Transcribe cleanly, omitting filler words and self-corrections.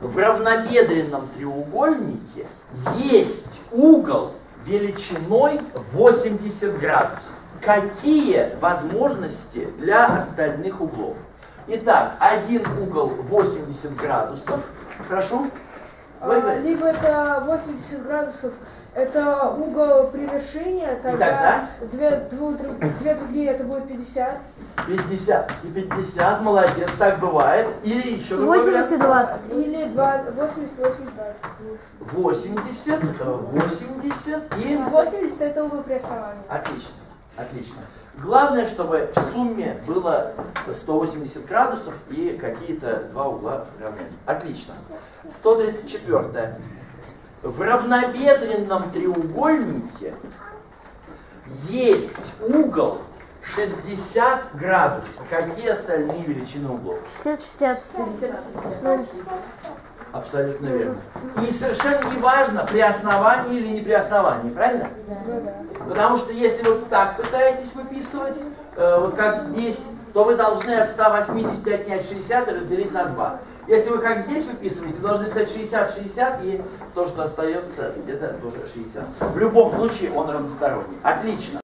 В равнобедренном треугольнике есть угол величиной 80 градусов. Какие возможности для остальных углов? Итак, один угол 80 градусов. Прошу. Либо это 80 градусов, это угол превышения, тогда две другие это будет 50. 50 и 50, молодец, так бывает. Или еще 80-20. Или 80-80-20. 80 и... 80 это угол приостановления. Отлично, отлично. Главное, чтобы в сумме было 180 градусов и какие-то два угла равны. Отлично. 134. В равнобедренном треугольнике есть угол 60 градусов. Какие остальные величины углов? 60-60. Абсолютно верно. И совершенно не важно, при основании или не при основании, правильно? Да. Потому что если вы так пытаетесь выписывать, вот как здесь, то вы должны от 180 отнять 60 и разделить на 2. Если вы как здесь выписываете, должны писать 60-60, и то, что остается, где-то тоже 60. В любом случае он равносторонний. Отлично.